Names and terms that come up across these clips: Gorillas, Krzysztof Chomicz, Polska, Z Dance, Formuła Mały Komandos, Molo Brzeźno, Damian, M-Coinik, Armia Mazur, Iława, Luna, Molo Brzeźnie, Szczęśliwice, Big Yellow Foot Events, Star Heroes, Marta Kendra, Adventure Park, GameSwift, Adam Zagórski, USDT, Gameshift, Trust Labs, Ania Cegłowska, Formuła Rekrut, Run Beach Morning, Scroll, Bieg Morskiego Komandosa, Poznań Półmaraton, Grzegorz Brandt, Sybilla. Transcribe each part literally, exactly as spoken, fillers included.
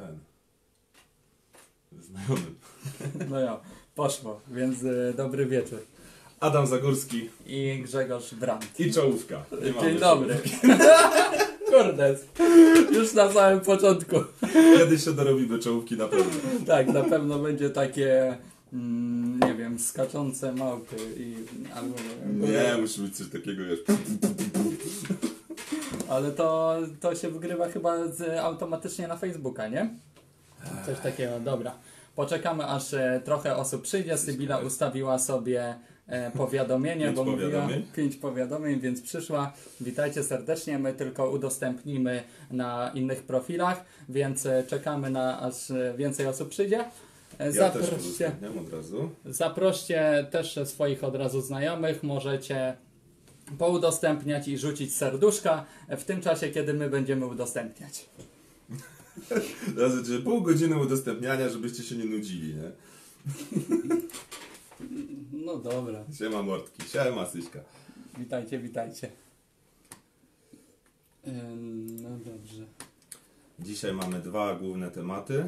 ten znajomy. No ja, poszło, więc y, dobry wieczór. Adam Zagórski i Grzegorz Brandt. I czołówka. Dzień dobry. Kurde, już na samym początku. Kiedyś się dorobimy czołówki na pewno. Tak, na pewno będzie takie, mm, nie wiem, skaczące małpy i... albo nie, musi być coś takiego, wiesz... Ale to, to się wygrywa chyba z, automatycznie na Facebooka, nie? Coś takiego, dobra. Poczekamy, aż trochę osób przyjdzie. Sybilla ustawiła sobie e, powiadomienie, pięć bo powiadomień. Mówiła pięć powiadomień, więc przyszła. Witajcie serdecznie, my tylko udostępnimy na innych profilach, więc czekamy na aż więcej osób przyjdzie. Ja zaproście, też od razu. Zaproście też swoich od razu znajomych, możecie poudostępniać i rzucić serduszka w tym czasie, kiedy my będziemy udostępniać. Znaczy, pół godziny udostępniania, żebyście się nie nudzili, nie? No dobra. Siema Mortki, siema Syśka. Witajcie, witajcie. No dobrze. Dzisiaj mamy dwa główne tematy.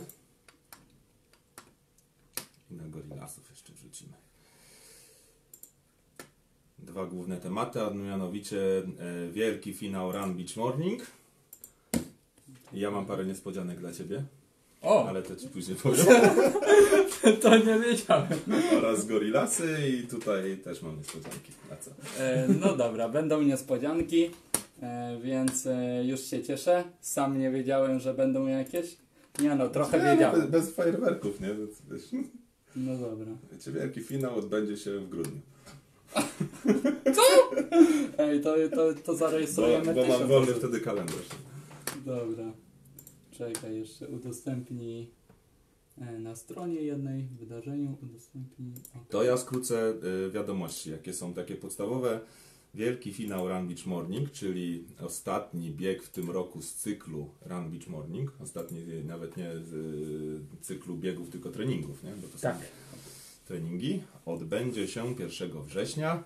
I na Gorillasów jeszcze wrzucimy. Dwa główne tematy, a mianowicie wielki finał Run Beach Morning. Ja mam parę niespodzianek dla Ciebie, o! Ale to Ci później powiem. To nie wiedziałem. Oraz Gorillasy i tutaj też mam niespodzianki. A co? E, no dobra, będą niespodzianki, e, więc e, już się cieszę. Sam nie wiedziałem, że będą jakieś. Nie no, trochę nie, wiedziałem. Bez, bez fajerwerków, nie? Bez... No dobra. Wiecie, wielki finał odbędzie się w grudniu. Co? Ej, to, to, to zarejestrujemy. Bo, bo mam wolny wtedy kalendarz. Dobra, czekaj jeszcze, udostępnij na stronie jednej, w wydarzeniu, udostępnij... Okay. To ja skrócę y, wiadomości, jakie są takie podstawowe. Wielki finał Run Beach Morning, czyli ostatni bieg w tym roku z cyklu Run Beach Morning. Ostatni nawet nie z y, cyklu biegów, tylko treningów, nie? Bo to tak. Są treningi. Odbędzie się pierwszego września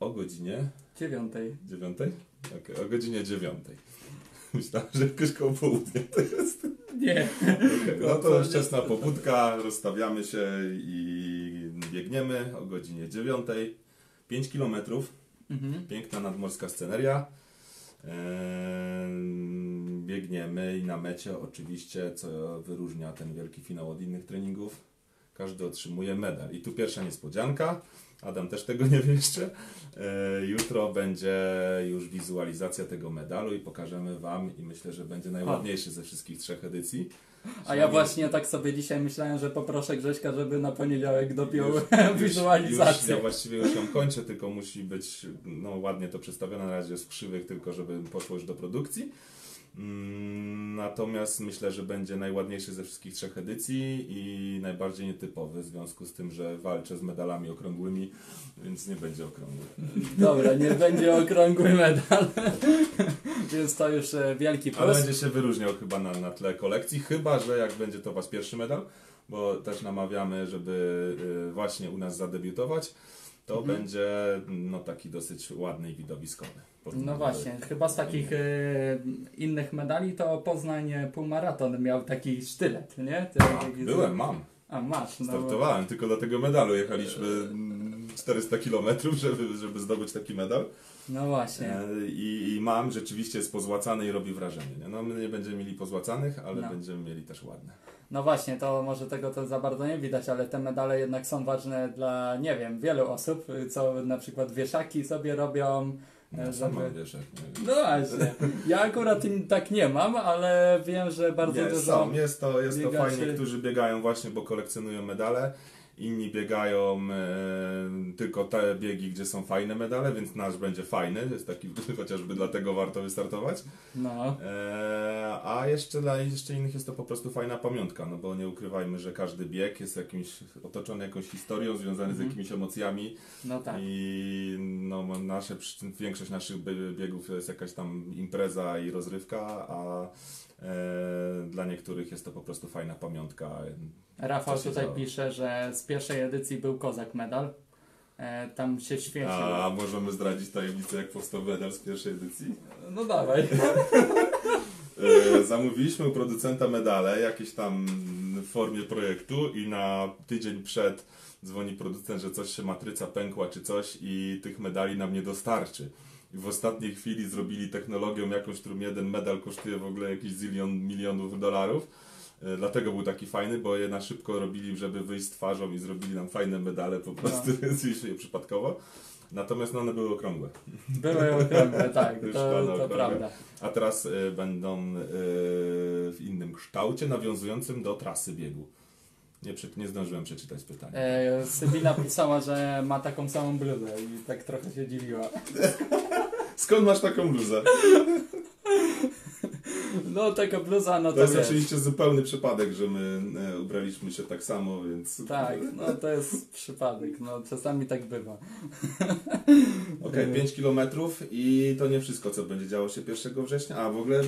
o godzinie... Dziewiątej. Dziewiątej? Okej, okay, o godzinie dziewiątej. Myślałem, że jakoś koło południa to jest. Nie. Okay, no to wczesna pobudka, rozstawiamy się i biegniemy o godzinie dziewiątej. pięć kilometrów. Mhm. Piękna nadmorska sceneria. Biegniemy i na mecie oczywiście, co wyróżnia ten wielki finał od innych treningów, każdy otrzymuje medal. I tu pierwsza niespodzianka. Adam też tego nie wie jeszcze. Jutro będzie już wizualizacja tego medalu i pokażemy Wam i myślę, że będzie najładniejszy ze wszystkich trzech edycji. A ja właśnie tak sobie dzisiaj myślałem, że poproszę Grześka, żeby na poniedziałek dopiął wizualizację. Już, ja właściwie już ją kończę, tylko musi być no, ładnie to przedstawione, na razie z krzywych, tylko żeby poszło już do produkcji. Natomiast myślę, że będzie najładniejszy ze wszystkich trzech edycji i najbardziej nietypowy w związku z tym, że walczę z medalami okrągłymi, więc nie będzie okrągły. Dobra, nie będzie okrągły medal, więc to już wielki plus. Ale będzie się wyróżniał chyba na, na tle kolekcji, chyba że jak będzie to Wasz pierwszy medal, bo też namawiamy, żeby właśnie u nas zadebiutować. To mhm. będzie no, taki dosyć ładny i widowiskowy. No właśnie, chyba z takich y, innych medali to Poznań Półmaraton miał taki sztylet, nie? Ty, A, taki byłem, z... mam. A, masz. No startowałem, bo... tylko do tego medalu jechaliśmy czterysta kilometrów, żeby, żeby zdobyć taki medal. No właśnie. E, i, I mam, rzeczywiście jest pozłacany i robi wrażenie. Nie? No my nie będziemy mieli pozłacanych, ale no. będziemy mieli też ładne. No właśnie, to może tego to za bardzo nie widać, ale te medale jednak są ważne dla, nie wiem, wielu osób, co na przykład wieszaki sobie robią. Ja żeby... mam wieszak, nie wiem. No właśnie, ja akurat im tak nie mam, ale wiem, że bardzo jest, dużo... Są. Jest to, jest to fajnie, się... którzy biegają właśnie, bo kolekcjonują medale. Inni biegają e, tylko te biegi, gdzie są fajne medale, więc nasz będzie fajny, jest taki, chociażby dlatego warto wystartować. No. E, a jeszcze dla jeszcze innych jest to po prostu fajna pamiątka, no bo nie ukrywajmy, że każdy bieg jest jakimś, otoczony jakąś historią, związany mm-hmm. z jakimiś emocjami. No tak. I no, nasze, większość naszych biegów jest jakaś tam impreza i rozrywka, a e, dla niektórych jest to po prostu fajna pamiątka. Rafał tutaj dało? Pisze, że z pierwszej edycji był kozak medal, e, tam się świecił. A możemy zdradzić tajemnicę, jak powstał medal z pierwszej edycji? No dawaj. e, zamówiliśmy u producenta medale, jakieś tam w formie projektu i na tydzień przed dzwoni producent, że coś się matryca pękła czy coś i tych medali nam nie dostarczy. I w ostatniej chwili zrobili technologią jakąś, którą jeden medal kosztuje w ogóle jakiś zilion milionów dolarów. Dlatego był taki fajny, bo je na szybko robili, żeby wyjść z twarzą i zrobili nam fajne medale po prostu, więc no. je przypadkowo. Natomiast no, one były okrągłe. Były okrągłe, tak, to, to prawda. A teraz y, będą y, w innym kształcie, nawiązującym do trasy biegu. Nie, nie zdążyłem przeczytać pytania. E, Sybilla pisała, że ma taką samą bluzę i tak trochę się dziwiła. Skąd masz taką bluzę? No taka bluza, no to, to jest wiesz. Oczywiście zupełny przypadek, że my e, ubraliśmy się tak samo, więc... Tak, no to jest przypadek, no czasami tak bywa. Okej, okay, pięć kilometrów i to nie wszystko, co będzie działo się pierwszego września, a w ogóle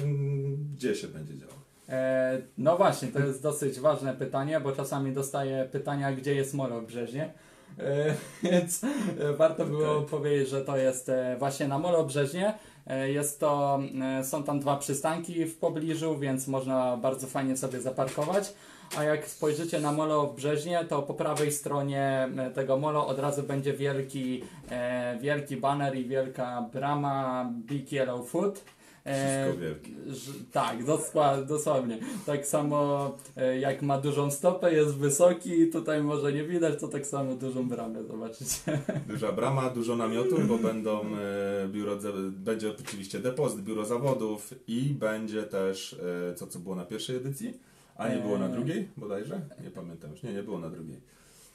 gdzie się będzie działo? E, no właśnie, to jest dosyć ważne pytanie, bo czasami dostaję pytania, gdzie jest Molo Brzeźnie. E, więc warto okay. było powiedzieć, że to jest właśnie na Molo Brzeźnie. Jest to, są tam dwa przystanki w pobliżu, więc można bardzo fajnie sobie zaparkować. A jak spojrzycie na Molo Brzeźnie, to po prawej stronie tego molo od razu będzie wielki, wielki baner i wielka brama Big Yellow Foot. Wszystko wielki. Tak, dosłownie. Tak samo jak ma dużą stopę, jest wysoki, tutaj może nie widać, to tak samo dużą bramę zobaczycie. Duża brama, dużo namiotów, bo będą biuro, będzie oczywiście depozyt, biuro zawodów i będzie też, co, co było na pierwszej edycji, a nie było na drugiej bodajże? Nie pamiętam już, nie, nie było na drugiej.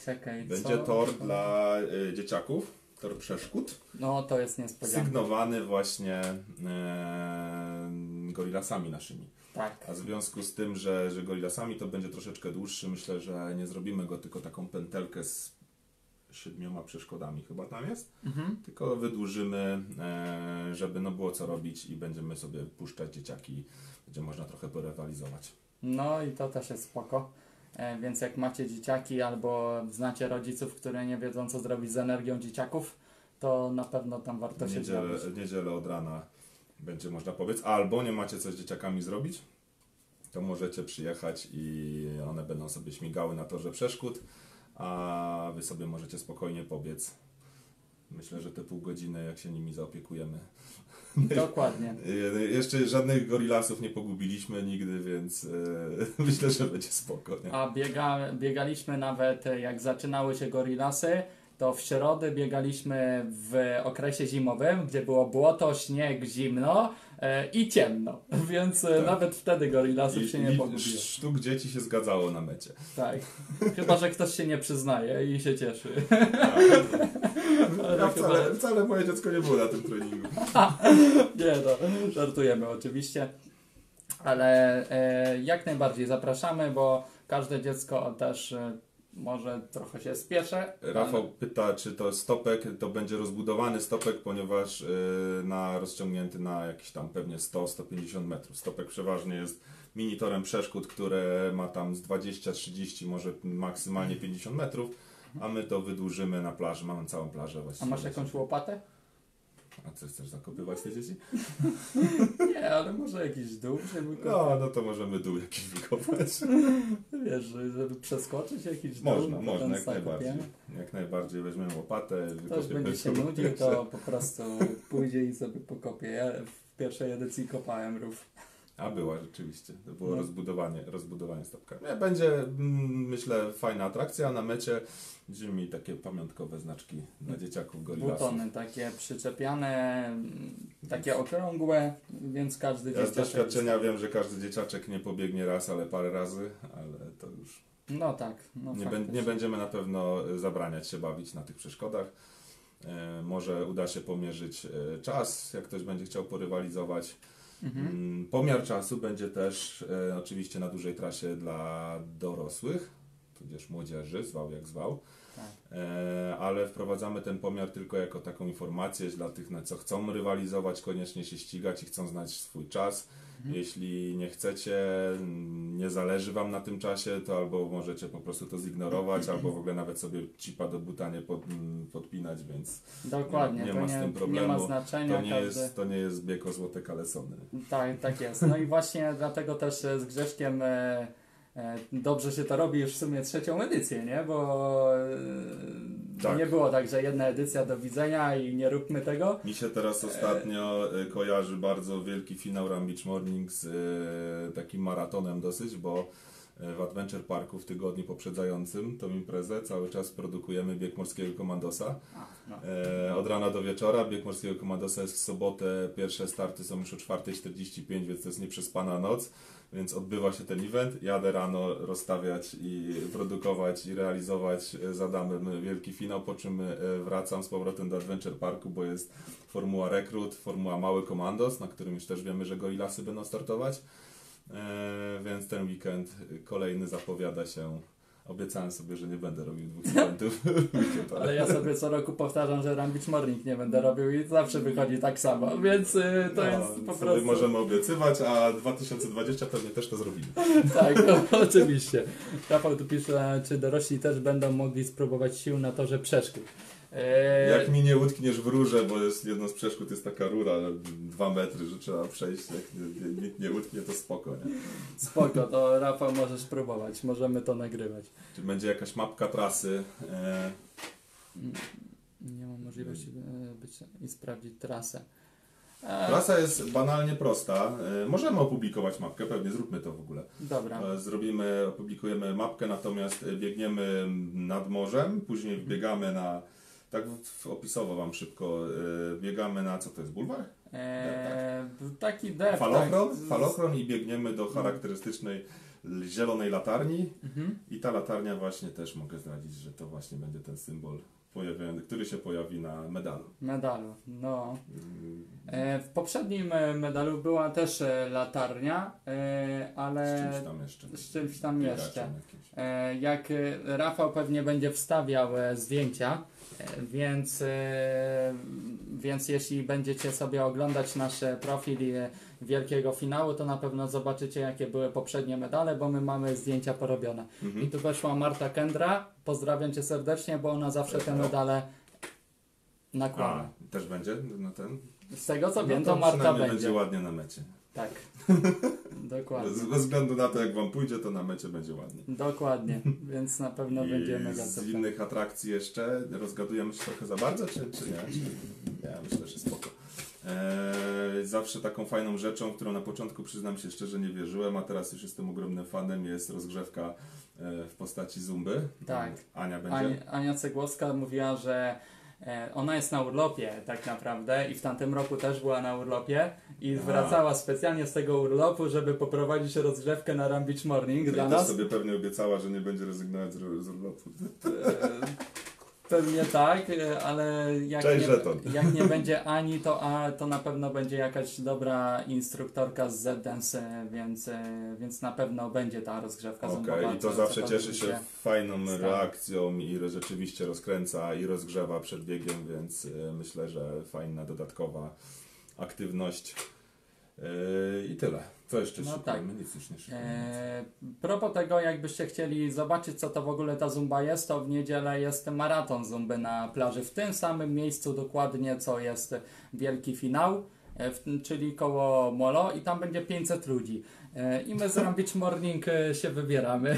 Czekaj, będzie co? Tor dla dzieciaków. Tor przeszkód. No to jest niespodzianka. Sygnowany właśnie e, gorillasami naszymi. Tak. A w związku z tym, że, że gorillasami to będzie troszeczkę dłuższy, myślę, że nie zrobimy go tylko taką pętelkę z siedmioma przeszkodami chyba tam jest. Mhm. Tylko wydłużymy, e, żeby no było co robić i będziemy sobie puszczać dzieciaki, będzie można trochę porywalizować. No i to też jest spoko. Więc jak macie dzieciaki albo znacie rodziców, które nie wiedzą co zrobić z energią dzieciaków, to na pewno tam warto niedzielę, się zrobić. W niedzielę od rana będzie można powiedzieć, albo nie macie co z dzieciakami zrobić, to możecie przyjechać i one będą sobie śmigały na torze przeszkód, a wy sobie możecie spokojnie pobiec. Myślę, że te pół godziny, jak się nimi zaopiekujemy. Dokładnie. Jeszcze żadnych gorillasów nie pogubiliśmy nigdy, więc yy, myślę, że będzie spoko. Nie? A biega, biegaliśmy nawet, jak zaczynały się gorillasy, to w środę biegaliśmy w okresie zimowym, gdzie było błoto, śnieg, zimno yy, i ciemno. Więc tak. Nawet wtedy gorillasów I, się nie pogubiło. Sztuk dzieci się zgadzało na mecie. Tak. Chyba, że ktoś się nie przyznaje i się cieszy. Tak. Ja wcale, wcale moje dziecko nie było na tym treningu. Nie no, żartujemy oczywiście, ale e, jak najbardziej zapraszamy, bo każde dziecko też e, może trochę się spiesze. Rafał ale... pyta, czy to stopek, to będzie rozbudowany stopek, ponieważ e, na rozciągnięty na jakieś tam pewnie sto do stu pięćdziesięciu metrów. Stopek przeważnie jest mini torem przeszkód, które ma tam z dwadzieścia do trzydziestu, może maksymalnie pięćdziesiąt metrów. A my to wydłużymy na plaży, mamy całą plażę właściwie. A masz jakąś łopatę? A co, chcesz zakopywać te dzieci? Nie, ale może jakiś dół wykopać. No, no to możemy dół jakiś wykopać. Wiesz, żeby przeskoczyć jakiś dół. Można, można, jak najbardziej. Jak najbardziej weźmiemy łopatę. Ktoś będzie się nudził, to po prostu pójdzie i sobie pokopie. Ja w pierwszej edycji kopałem rów. A była rzeczywiście, to było no. rozbudowanie, rozbudowanie stopka. Będzie, myślę, fajna atrakcja na mecie. Będziemy mieli takie pamiątkowe znaczki dla dzieciaków gorillasów. Butony takie przyczepiane, takie okrągłe, więc każdy dzieciaczek... Ja z doświadczenia wiem, że każdy dzieciaczek nie pobiegnie raz, ale parę razy, ale to już... No tak, no nie, be, nie będziemy na pewno zabraniać się bawić na tych przeszkodach. E, może uda się pomierzyć czas, jak ktoś będzie chciał porywalizować. Mhm. Pomiar czasu będzie też e, oczywiście na dużej trasie dla dorosłych, tudzież młodzieży, zwał jak zwał, tak. e, ale wprowadzamy ten pomiar tylko jako taką informację dla tych, na co chcą rywalizować, koniecznie się ścigać i chcą znać swój czas. Mhm. Jeśli nie chcecie, nie zależy Wam na tym czasie, to albo możecie po prostu to zignorować, mhm. albo w ogóle nawet sobie cipa do buta nie pod, podpinać, więc dokładnie, nie, nie ma z tym problemu. Nie ma znaczenia. To nie, każdy... jest, to nie jest bieg o złote kalesony. Tak, tak jest. No i właśnie dlatego też z Grzeszkiem dobrze się to robi już w sumie trzecią edycję, nie? Bo tak. nie było tak, że jedna edycja do widzenia i nie róbmy tego. Mi się teraz ostatnio kojarzy bardzo wielki finał Run Beach Morning z y, takim maratonem dosyć, bo w Adventure Parku w tygodniu poprzedzającym tą imprezę cały czas produkujemy Bieg Morskiego Komandosa. A, no. e, od rana do wieczora. Bieg Morskiego Komandosa jest w sobotę, pierwsze starty są już o czwartej czterdzieści pięć, więc to jest nieprzespana noc. Więc odbywa się ten event, jadę rano rozstawiać i produkować i realizować z Adamem wielki finał, po czym wracam z powrotem do Adventure Parku, bo jest Formuła Rekrut, Formuła Mały Komandos, na którym już też wiemy, że Gorillasy będą startować. Eee, więc ten weekend kolejny zapowiada się. Obiecałem sobie, że nie będę robił dwóch eventów. Ale ja sobie co roku powtarzam, że Run Beach Morning nie będę robił i zawsze wychodzi tak samo, więc yy, to no, jest po prostu... możemy obiecywać, a dwa tysiące dwudziesty pewnie też to zrobimy. Tak, no, oczywiście. Rafał tu pisze, czy dorośli też będą mogli spróbować sił na torze przeszkód. Eee... Jak mi nie utkniesz w rurze, bo jest jedną z przeszkód jest taka rura, dwa metry, że trzeba przejść, jak nikt nie, nie, nie utknie, to spoko. Nie? Spoko, to Rafał możesz próbować, możemy to nagrywać. Czy będzie jakaś mapka trasy? Eee... Nie mam możliwości być i sprawdzić trasę. Eee... Trasa jest banalnie prosta, eee, możemy opublikować mapkę, pewnie zróbmy to w ogóle. Dobra. Eee, zrobimy, opublikujemy mapkę, natomiast biegniemy nad morzem, później wbiegamy na... Tak opisowo Wam szybko, biegamy na, co to jest, bulwar? Eee, tak. Taki def, falochron, tak. Falochron i biegniemy do charakterystycznej zielonej latarni mhm. i ta latarnia właśnie też mogę zdradzić, że to właśnie będzie ten symbol, który się pojawi na medalu. Medalu, no. E, w poprzednim medalu była też latarnia, e, ale... Z czymś tam jeszcze. Z czymś tam jeszcze. E, jak Rafał pewnie będzie wstawiał zdjęcia, Więc, więc jeśli będziecie sobie oglądać nasz profil wielkiego finału, to na pewno zobaczycie, jakie były poprzednie medale, bo my mamy zdjęcia porobione. Mhm. I tu weszła Marta Kendra, pozdrawiam Cię serdecznie, bo ona zawsze te medale nakłada. A, też będzie na ten? Z tego co no wiem, to, to Marta będzie. będzie ładnie na mecie. Tak, dokładnie. Bez, bez względu na to, jak Wam pójdzie, to na mecie będzie ładnie. Dokładnie, więc na pewno będzie mega super. Z innych atrakcji jeszcze rozgadujemy się trochę za bardzo, czy, czy nie? Ja myślę, że spoko. Eee, zawsze taką fajną rzeczą, którą na początku, przyznam się szczerze, nie wierzyłem, a teraz już jestem ogromnym fanem, jest rozgrzewka w postaci zumby. Tak. Ania będzie? Ania, Ania Cegłowska mówiła, że ona jest na urlopie tak naprawdę i w tamtym roku też była na urlopie i Aha. wracała specjalnie z tego urlopu, żeby poprowadzić rozgrzewkę na Run Beach Morning no dla i nas. Sobie pewnie obiecała, że nie będzie rezygnować z urlopu. Pewnie tak, ale jak, Cześć, nie, jak nie będzie Ani, to, a, to na pewno będzie jakaś dobra instruktorka z Z Dance, więc, więc na pewno będzie ta rozgrzewka okay, zumbowa. I to zawsze cieszy się, się fajną stało. reakcją i rzeczywiście rozkręca i rozgrzewa przed biegiem, więc myślę, że fajna dodatkowa aktywność i tyle. Co jeszcze no szukujemy? Tak. Nic już nie szukujemy. Eee, propos tego, jakbyście chcieli zobaczyć, co to w ogóle ta zumba jest, to w niedzielę jest maraton zumby na plaży. W tym samym miejscu dokładnie, co jest wielki finał, e, w, czyli koło Molo i tam będzie pięćset ludzi. E, I my z Run Beach Morning się wybieramy.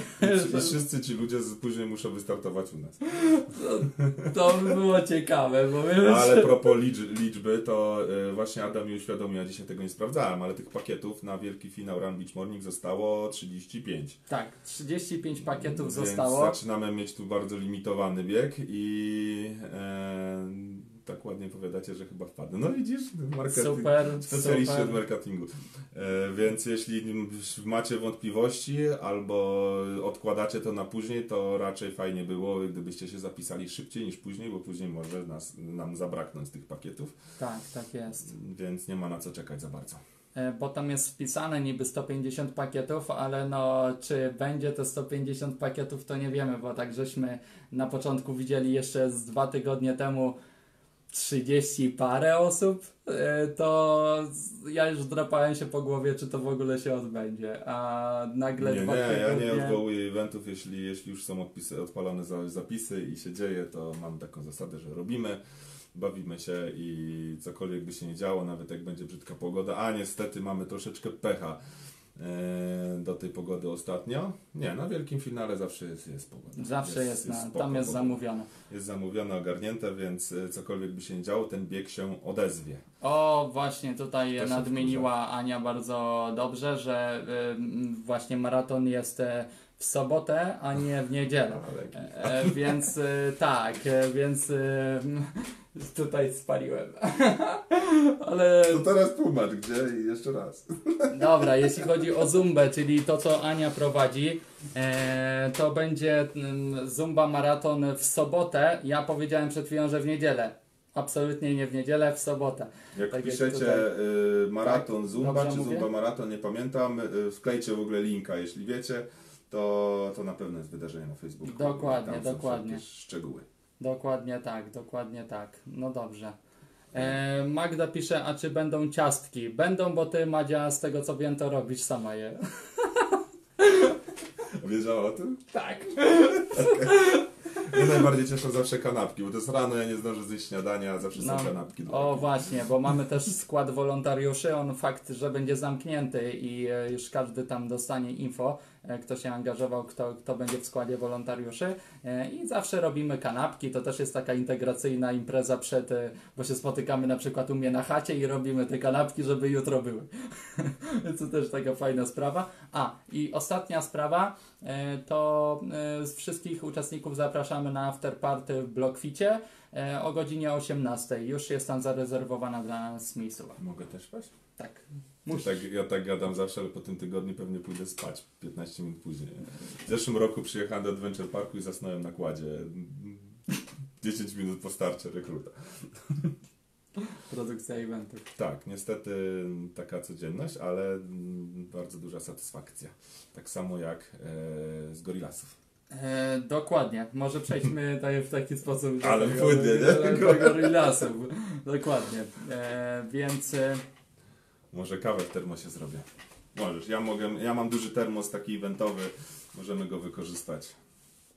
I wszyscy ci ludzie później muszą wystartować u nas. To, to by było ciekawe. Bo my ale się... propos liczby, to właśnie Adam mi uświadomił, ja dzisiaj tego nie sprawdzałem, ale tych pakietów na wielki finał Run Beach Morning zostało trzydzieści pięć. Tak, trzydzieści pięć pakietów Więc zostało. Zaczynamy mieć tu bardzo limitowany bieg i... E, tak ładnie powiadacie, że chyba wpadnę. No widzisz, specjaliści od marketingu. E, więc jeśli macie wątpliwości albo odkładacie to na później, to raczej fajnie było, gdybyście się zapisali szybciej niż później, bo później może nas, nam zabraknąć tych pakietów. Tak, tak jest. Więc nie ma na co czekać za bardzo. Bo tam jest wpisane niby sto pięćdziesiąt pakietów, ale no czy będzie te sto pięćdziesiąt pakietów, to nie wiemy, bo tak żeśmy na początku widzieli jeszcze z dwa tygodnie temu trzydzieści parę osób, to ja już drapałem się po głowie, czy to w ogóle się odbędzie, a nagle... Nie, dwa nie, ja nie dwie... odwołuję eventów, jeśli, jeśli już są odpisy, odpalone zapisy i się dzieje, to mam taką zasadę, że robimy, bawimy się i cokolwiek by się nie działo, nawet jak będzie brzydka pogoda, a niestety mamy troszeczkę pecha do tej pogody ostatnio. Nie, na wielkim finale zawsze jest, jest pogoda. Zawsze jest, jest, jest na, spoko, tam jest zamówione. Jest zamówione, ogarnięte, więc cokolwiek by się nie działo, ten bieg się odezwie. O, właśnie tutaj też nadmieniła Ania bardzo dobrze, że y, właśnie maraton jest y, w sobotę, a nie w niedzielę. E, więc y, tak, więc... Y, tutaj spaliłem. Ale... To teraz tłumacz, gdzie? I jeszcze raz. Dobra, jeśli chodzi o zumbę, czyli to, co Ania prowadzi, e, to będzie zumba maraton w sobotę. Ja powiedziałem przed chwilą, że w niedzielę. Absolutnie nie w niedzielę, w sobotę. Jak tak piszecie jak tutaj... y, maraton tak? zumba, Dobrze czy mówię? zumba maraton, nie pamiętam, y, wklejcie w ogóle linka, jeśli wiecie, to, to na pewno jest wydarzenie na Facebooku. Dokładnie, tam dokładnie. Tam są jakieś szczegóły. Dokładnie tak, dokładnie tak. No dobrze. E, Magda pisze, a czy będą ciastki? Będą, bo ty, Madzia, z tego co wiem, to robisz sama je. Wiedziała o tym? Tak. Okay. Ja najbardziej cieszę zawsze kanapki, bo to jest rano, ja nie zdążę zjeść śniadania, a zawsze no, są kanapki. O właśnie, bo mamy też skład wolontariuszy, on fakt, że będzie zamknięty i już każdy tam dostanie info, kto się angażował, kto, kto będzie w składzie wolontariuszy i zawsze robimy kanapki, to też jest taka integracyjna impreza przed, bo się spotykamy na przykład u mnie na chacie i robimy te kanapki, żeby jutro były. To też taka fajna sprawa. A, i ostatnia sprawa, to wszystkich uczestników zapraszamy na afterparty w Blockficie e, o godzinie osiemnastej. Już jest tam zarezerwowana dla nas miejscowa. Mogę też paść? Tak. Musisz. Ja tak, ja tak gadam zawsze, ale po tym tygodniu pewnie pójdę spać piętnaście minut później. W zeszłym roku przyjechałem do Adventure Parku i zasnąłem na kładzie. dziesięć minut po starcie rekruta. Produkcja eventów. Tak, niestety taka codzienność, ale bardzo duża satysfakcja. Tak samo jak e, z Gorillasów. E, dokładnie, może przejdźmy tutaj w taki sposób, że ale płynnie, Gorillasów. Dokładnie, e, więc może kawę w termosie zrobię. Możesz, ja mogę, ja mam duży termos taki eventowy, możemy go wykorzystać.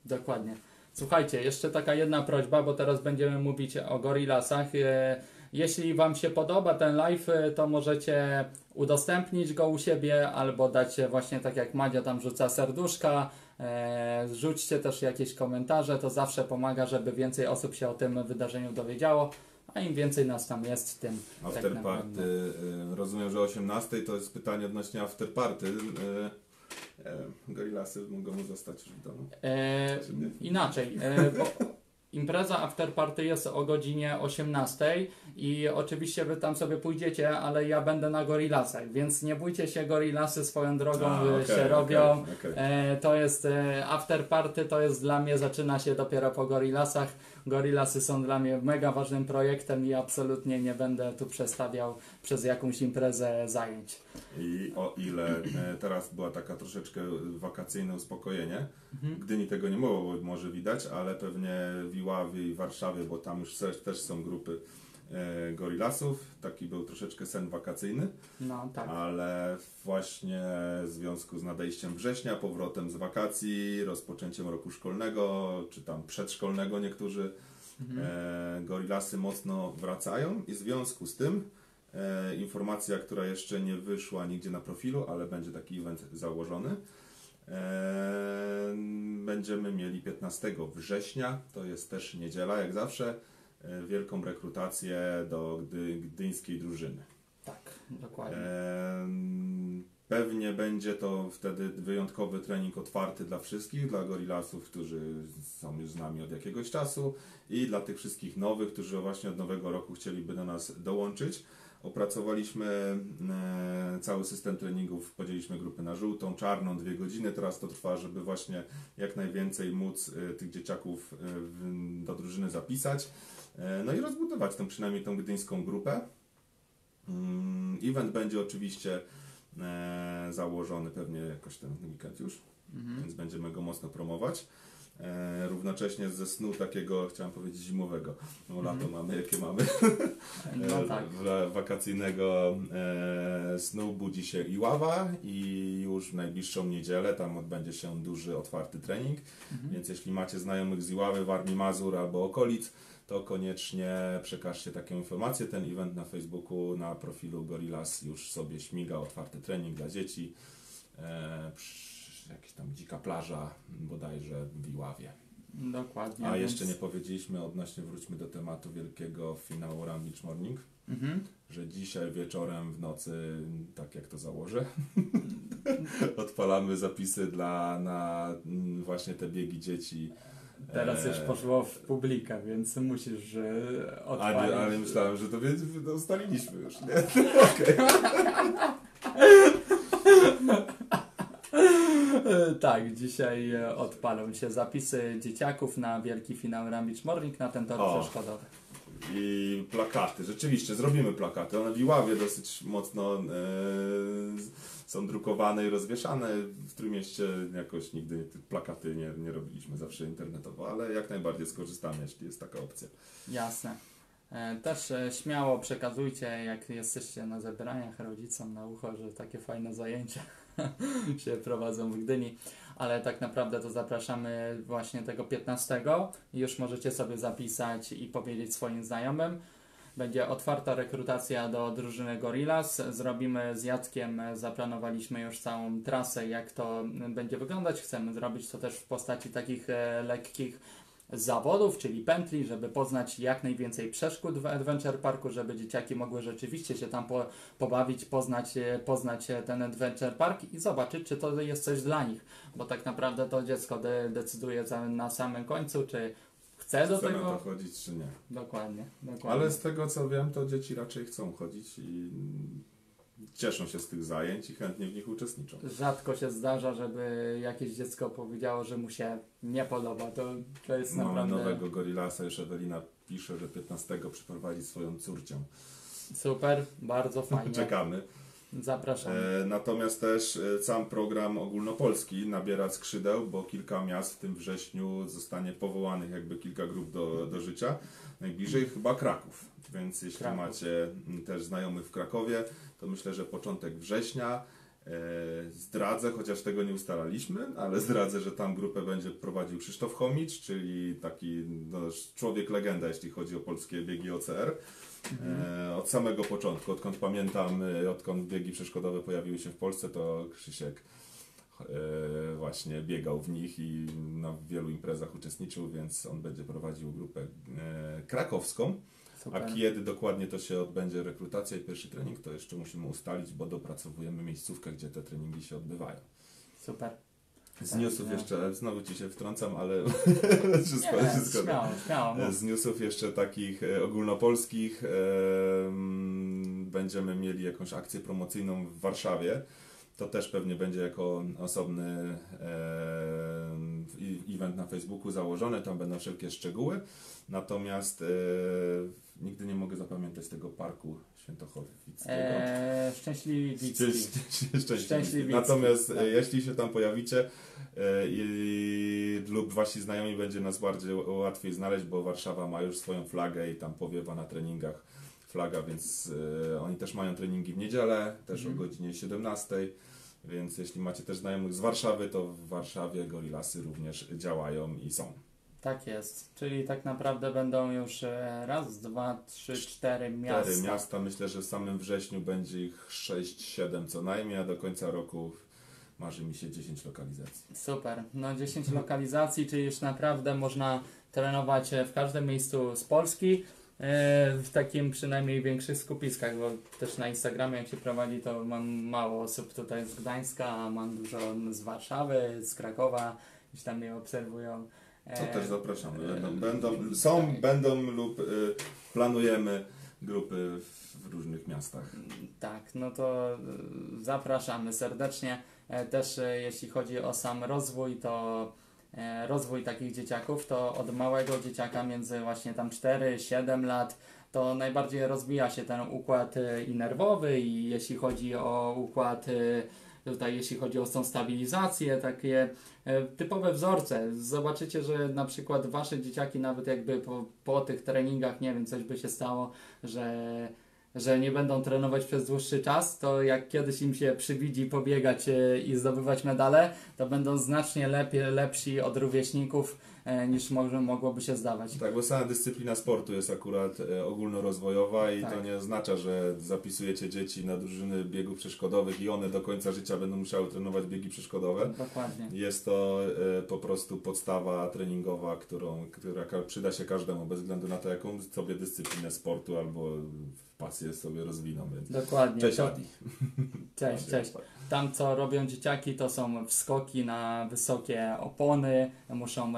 Dokładnie. Słuchajcie, jeszcze taka jedna prośba, bo teraz będziemy mówić o Gorillasach. Jeśli wam się podoba ten live, to możecie udostępnić go u siebie albo dać właśnie tak jak Madzia tam rzuca serduszka. Rzućcie też jakieś komentarze, to zawsze pomaga, żeby więcej osób się o tym wydarzeniu dowiedziało, a im więcej nas tam jest, tym afterparty, tak rozumiem, że osiemnastej to jest pytanie odnośnie afterparty. Gorillasy mogą zostać już w domu. E, inaczej, bo impreza afterparty jest o godzinie osiemnastej i oczywiście wy tam sobie pójdziecie, ale ja będę na Gorillasach, więc nie bójcie się, Gorillasy swoją drogą A, okay, się okay, robią. Okay. E, to jest e, afterparty, to jest dla mnie, zaczyna się dopiero po Gorillasach. Gorillasy są dla mnie mega ważnym projektem i absolutnie nie będę tu przestawiał przez jakąś imprezę zajęć. I o ile teraz była taka troszeczkę wakacyjne uspokojenie, mhm. Gdyni tego nie było, może widać, ale pewnie w Iławie i Warszawie, bo tam już też są grupy Gorillasów, taki był troszeczkę sen wakacyjny, no, tak. Ale właśnie w związku z nadejściem września, powrotem z wakacji, rozpoczęciem roku szkolnego, czy tam przedszkolnego niektórzy, mhm. e, Gorillasy mocno wracają i w związku z tym e, informacja, która jeszcze nie wyszła nigdzie na profilu, ale będzie taki event założony, e, będziemy mieli piętnastego września, to jest też niedziela jak zawsze, wielką rekrutację do gdy, gdyńskiej drużyny. Tak, dokładnie. E, pewnie będzie to wtedy wyjątkowy trening otwarty dla wszystkich, dla Gorillasów, którzy są już z nami od jakiegoś czasu i dla tych wszystkich nowych, którzy właśnie od nowego roku chcieliby do nas dołączyć. Opracowaliśmy e, cały system treningów, podzieliliśmy grupy na żółtą, czarną, dwie godziny. Teraz to trwa, żeby właśnie jak najwięcej móc e, tych dzieciaków e, w, do drużyny zapisać. No i rozbudować tą, przynajmniej tą gdyńską grupę. Event będzie oczywiście założony pewnie jakoś ten weekend już, mhm. Więc będziemy go mocno promować. e, równocześnie ze snu takiego, chciałem powiedzieć zimowego, no lato mm. mamy, jakie mamy, no, tak. e, wakacyjnego e, snu budzi się Iława i już w najbliższą niedzielę tam odbędzie się duży otwarty trening, mm. więc jeśli macie znajomych z Iławy, w Armii Mazur albo okolic, to koniecznie przekażcie taką informację. Ten event na Facebooku, na profilu Gorillas już sobie śmiga, otwarty trening dla dzieci, e, jakaś tam dzika plaża bodajże w Iławie. Dokładnie. A jeszcze więc... nie powiedzieliśmy odnośnie, wróćmy do tematu wielkiego finału Run Beach Morning, mhm. że dzisiaj wieczorem w nocy, tak jak to założę, odpalamy zapisy dla, na właśnie te biegi dzieci. Teraz już poszło w publika, więc musisz odpalić. Ale, ale myślałem, że to ustaliliśmy już, nie? Okej. Tak, dzisiaj odpalą się zapisy dzieciaków na wielki finał Run Beach Morning na ten tor o. przeszkodowy. I plakaty, rzeczywiście zrobimy plakaty, one w Iławie dosyć mocno e, są drukowane i rozwieszane, w Trójmieście jakoś nigdy plakaty nie, nie robiliśmy, zawsze internetowo, ale jak najbardziej skorzystamy, jeśli jest taka opcja. Jasne, e, też e, śmiało przekazujcie, jak jesteście na zebraniach, rodzicom na ucho, że takie fajne zajęcia się prowadzą w Gdyni, ale tak naprawdę to zapraszamy właśnie tego piętnastego i już możecie sobie zapisać i powiedzieć swoim znajomym. Będzie otwarta rekrutacja do drużyny Gorillas. Zrobimy z Jackiem, zaplanowaliśmy już całą trasę, jak to będzie wyglądać. Chcemy zrobić to też w postaci takich lekkich zawodów, czyli pętli, żeby poznać jak najwięcej przeszkód w Adventure Parku, żeby dzieciaki mogły rzeczywiście się tam po, pobawić, poznać, poznać ten Adventure Park i zobaczyć, czy to jest coś dla nich, bo tak naprawdę to dziecko de decyduje na samym końcu, czy chce do tego to chodzić, czy nie. Dokładnie, dokładnie. Ale z tego co wiem, to dzieci raczej chcą chodzić i cieszą się z tych zajęć i chętnie w nich uczestniczą. Rzadko się zdarza, żeby jakieś dziecko powiedziało, że mu się nie podoba. To, to jest Mamy naprawdę... nowego Gorillasa, już Ewelina pisze, że piętnastego przyprowadzi swoją córcią. Super, bardzo fajnie. Czekamy. Zapraszamy. E, natomiast też sam program ogólnopolski nabiera skrzydeł, bo kilka miast w tym wrześniu zostanie powołanych, jakby kilka grup do, do życia. Najbliżej chyba Kraków, więc jeśli Kraków. macie też znajomych w Krakowie, to myślę, że początek września e, zdradzę, chociaż tego nie ustalaliśmy, ale zdradzę, że tam grupę będzie prowadził Krzysztof Chomicz, czyli taki no, człowiek legenda, jeśli chodzi o polskie biegi O C R. E, od samego początku, odkąd pamiętam, odkąd biegi przeszkodowe pojawiły się w Polsce, to Krzysiek e, właśnie biegał w nich i na wielu imprezach uczestniczył, więc on będzie prowadził grupę e, krakowską. Super. A kiedy dokładnie to się odbędzie rekrutacja i pierwszy trening, to jeszcze musimy ustalić, bo dopracowujemy miejscówkę, gdzie te treningi się odbywają. Super. Z newsów jeszcze, znowu Ci się wtrącam, ale wszystko się zgadza. Z newsów jeszcze takich ogólnopolskich yy, będziemy mieli jakąś akcję promocyjną w Warszawie. To też pewnie będzie jako osobny e, event na Facebooku założony, tam będą wszelkie szczegóły. Natomiast e, nigdy nie mogę zapamiętać tego parku świętochowickiego. Eee, Szczęśliwice. Szczę, szczę, szczę, szczęśliwice. Szczęśliwice. Natomiast tak. e, jeśli się tam pojawicie e, i, lub wasi znajomi, będzie nas bardziej łatwiej znaleźć, bo Warszawa ma już swoją flagę i tam powiewa na treningach flaga, więc y, oni też mają treningi w niedzielę, też mm. o godzinie siedemnastej, więc jeśli macie też znajomych z Warszawy, to w Warszawie Gorillasy również działają i są. Tak jest, czyli tak naprawdę będą już raz, dwa, trzy, cztery miasta. Cztery miasta, myślę, że w samym wrześniu będzie ich sześć, siedem co najmniej, a do końca roku marzy mi się dziesięć lokalizacji. Super, no dziesięć lokalizacji, czyli już naprawdę można trenować w każdym miejscu z Polski. W takim przynajmniej większych skupiskach, bo też na Instagramie jak się prowadzi, to mam mało osób tutaj z Gdańska, a mam dużo z Warszawy, z Krakowa, gdzieś tam mnie obserwują. To też zapraszamy. Będą, będą, są, będą lub planujemy grupy w różnych miastach. Tak, no to zapraszamy serdecznie. Też jeśli chodzi o sam rozwój, to rozwój takich dzieciaków, to od małego dzieciaka między właśnie tam cztery siedem lat to najbardziej rozwija się ten układ i nerwowy, i jeśli chodzi o układ tutaj jeśli chodzi o tą stabilizację, takie typowe wzorce. Zobaczycie, że na przykład wasze dzieciaki nawet jakby po, po tych treningach, nie wiem, coś by się stało, że że nie będą trenować przez dłuższy czas, to jak kiedyś im się przywidzi pobiegać i zdobywać medale, to będą znacznie lepiej, lepsi od rówieśników niż może, mogłoby się zdawać. Tak, bo sama dyscyplina sportu jest akurat ogólnorozwojowa i tak. To nie oznacza, że zapisujecie dzieci na drużyny biegów przeszkodowych i one do końca życia będą musiały trenować biegi przeszkodowe. Dokładnie. Jest to po prostu podstawa treningowa, którą, która przyda się każdemu, bez względu na to, jaką sobie dyscyplinę sportu albo pasję sobie rozwiną. Więc... Dokładnie. Cześć, to... Adi. Cześć, cześć. Tam, co robią dzieciaki, to są wskoki na wysokie opony, muszą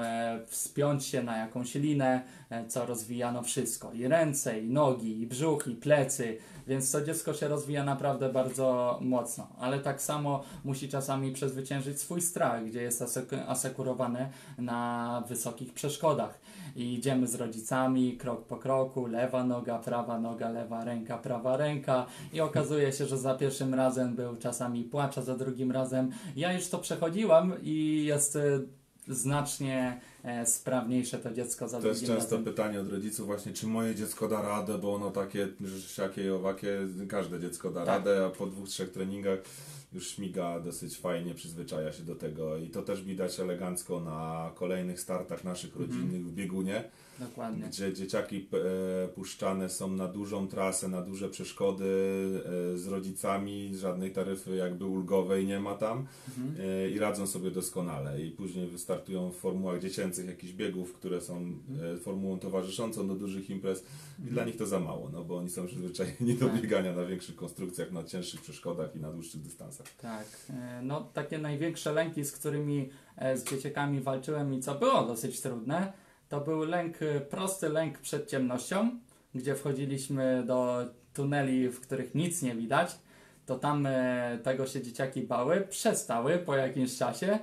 wspiąć się na jakąś linę, co rozwijano wszystko. I ręce, i nogi, i brzuch, i plecy. Więc to dziecko się rozwija naprawdę bardzo mocno. Ale tak samo musi czasami przezwyciężyć swój strach, gdzie jest asekurowane na wysokich przeszkodach. I idziemy z rodzicami krok po kroku, lewa noga, prawa noga, lewa ręka, prawa ręka. I okazuje się, że za pierwszym razem był czasami płacz, a za drugim razem ja już to przechodziłam i jest znacznie sprawniejsze to dziecko za drugim razem. To jest często pytanie od rodziców właśnie, czy moje dziecko da radę, bo ono takie, siakie i owakie, każde dziecko da radę, a po dwóch, trzech treningach już śmiga dosyć fajnie, przyzwyczaja się do tego i to też widać elegancko na kolejnych startach naszych rodzinnych mm. w biegunie. Dokładnie. Gdzie dzieciaki e, puszczane są na dużą trasę, na duże przeszkody e, z rodzicami, żadnej taryfy jakby ulgowej nie ma tam mhm. e, i radzą sobie doskonale i później wystartują w formułach dziecięcych jakichś biegów, które są mhm. e, formułą towarzyszącą do dużych imprez i mhm. dla nich to za mało, no bo oni są przyzwyczajeni do tak. biegania na większych konstrukcjach, na cięższych przeszkodach i na dłuższych dystansach. Tak, e, no takie największe lęki, z którymi e, z dzieciakami walczyłem i co było dosyć trudne, to był lęk, prosty lęk przed ciemnością, gdzie wchodziliśmy do tuneli, w których nic nie widać, to tam tego się dzieciaki bały, przestały po jakimś czasie,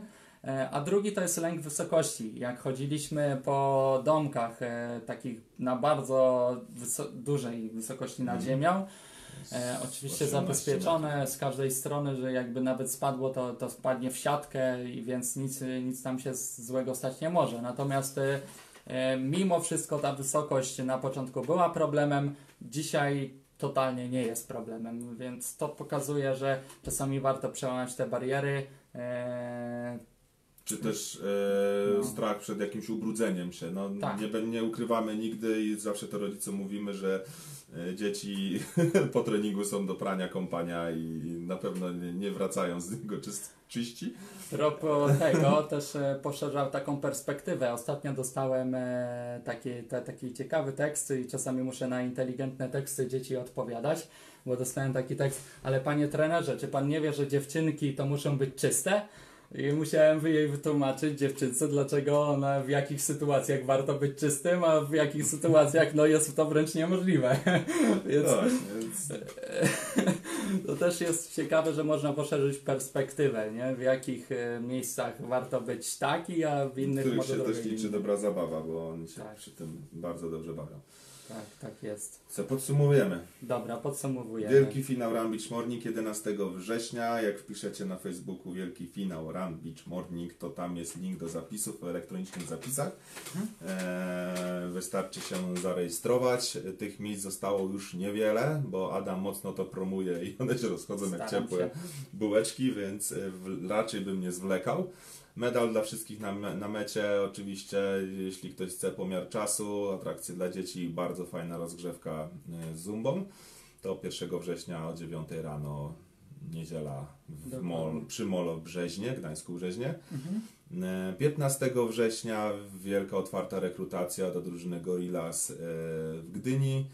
a drugi to jest lęk wysokości. Jak chodziliśmy po domkach takich na bardzo wysok dużej wysokości nad ziemią, E, oczywiście zabezpieczone z każdej strony, że jakby nawet spadło, to, to wpadnie w siatkę, i więc nic, nic tam się złego stać nie może. Natomiast e, mimo wszystko ta wysokość na początku była problemem, dzisiaj totalnie nie jest problemem, więc to pokazuje, że czasami warto przełamać te bariery. E, Czy też e, no. strach przed jakimś ubrudzeniem się. No, tak. nie, nie ukrywamy nigdy i zawsze to rodzicom mówimy, że dzieci po treningu są do prania, kąpania i na pewno nie wracają z niego czyści. Propos tego też poszerzał taką perspektywę. Ostatnio dostałem taki, taki ciekawy tekst i czasami muszę na inteligentne teksty dzieci odpowiadać, bo dostałem taki tekst, ale panie trenerze, czy pan nie wie, że dziewczynki to muszą być czyste? I musiałem jej wytłumaczyć, dziewczynce, dlaczego ona, w jakich sytuacjach warto być czystym, a w jakich sytuacjach no, jest to wręcz niemożliwe. Więc no, więc... to też jest ciekawe, że można poszerzyć perspektywę, nie? W jakich miejscach warto być taki, a w innych... W których się też liczy dobra zabawa, bo oni się tak. przy tym bardzo dobrze bawią. Tak, tak jest. Co podsumowujemy? Dobra, podsumowujemy. Wielki finał Run Beach Morning jedenastego września. Jak wpiszecie na Facebooku Wielki Finał Run Beach Morning, to tam jest link do zapisów, o elektronicznych zapisach. Eee, wystarczy się zarejestrować. Tych miejsc zostało już niewiele, bo Adam mocno to promuje i one się rozchodzą Staram jak ciepłe się. bułeczki, więc w, raczej bym nie zwlekał. Medal dla wszystkich na, me na mecie, oczywiście, jeśli ktoś chce pomiar czasu, atrakcje dla dzieci, bardzo fajna rozgrzewka z zumbą. To pierwszego września o dziewiątej rano, niedziela w mol przy Molo Brzeźnie, Gdańsku Brzeźnie. Mhm. piętnastego września wielka otwarta rekrutacja do drużyny Gorillas w Gdyni.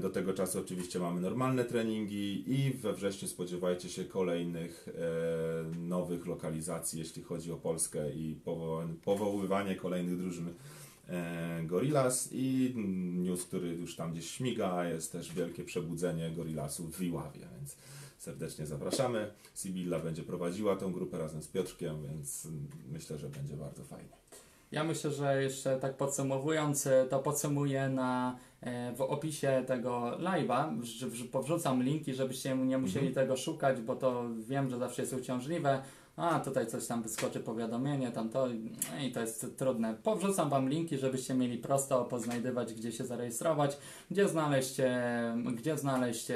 Do tego czasu oczywiście mamy normalne treningi i we wrześniu spodziewajcie się kolejnych e, nowych lokalizacji, jeśli chodzi o Polskę i powo powoływanie kolejnych drużyn e, Gorillas. I news, który już tam gdzieś śmiga, jest też wielkie przebudzenie Gorillasów w Iławie, więc serdecznie zapraszamy. Sybilla będzie prowadziła tą grupę razem z Piotrkiem, więc myślę, że będzie bardzo fajnie. Ja myślę, że jeszcze tak podsumowując, to podsumuję na, w opisie tego live'a, powrzucam linki, żebyście nie musieli tego szukać, bo to wiem, że zawsze jest uciążliwe. A tutaj coś tam wyskoczy powiadomienie, tam to no i to jest trudne. Powrzucam Wam linki, żebyście mieli prosto poznajdywać, gdzie się zarejestrować, gdzie znaleźć, gdzie znaleźć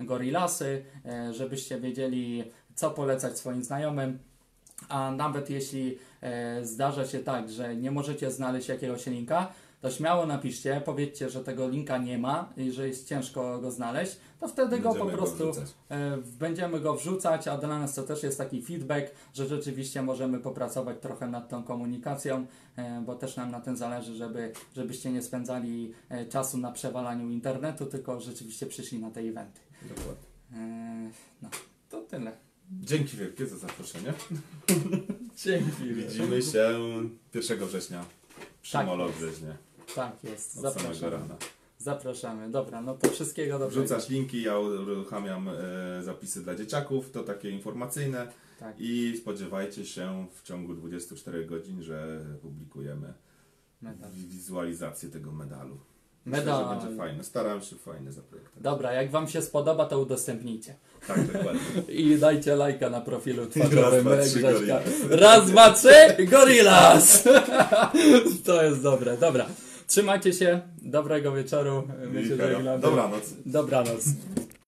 Gorillasy, żebyście wiedzieli, co polecać swoim znajomym. A nawet jeśli e, zdarza się tak, że nie możecie znaleźć jakiegoś linka, to śmiało napiszcie, powiedzcie, że tego linka nie ma i że jest ciężko go znaleźć, to wtedy go po prostu e, będziemy go wrzucać, a dla nas to też jest taki feedback, że rzeczywiście możemy popracować trochę nad tą komunikacją, e, bo też nam na tym zależy, żeby, żebyście nie spędzali e, czasu na przewalaniu internetu, tylko rzeczywiście przyszli na te eventy. Dokładnie. E, no, to tyle. Dzięki wielkie za zaproszenie. Dzięki. Widzimy się pierwszego września przy tak Molo Brzeźnie. Tak jest. Od Zapraszamy. Samego rana. Zapraszamy. Dobra, no to wszystkiego dobrego. Wrzucasz linki, ja uruchamiam e, zapisy dla dzieciaków, to takie informacyjne. Tak. I spodziewajcie się w ciągu dwudziestu czterech godzin, że publikujemy Medal. wizualizację tego medalu. Medal. Myślę, że będzie fajne. Staram się fajne zaprojektować. Dobra, jak Wam się spodoba, to udostępnijcie. Tak, dokładnie. I dajcie lajka na profilu twarzowym Grzegorza. Raz, dwa, trzy, Gorillas! To jest dobre, dobra. Trzymajcie się, dobrego wieczoru. My się żegnamy. Dobranoc. Dobranoc.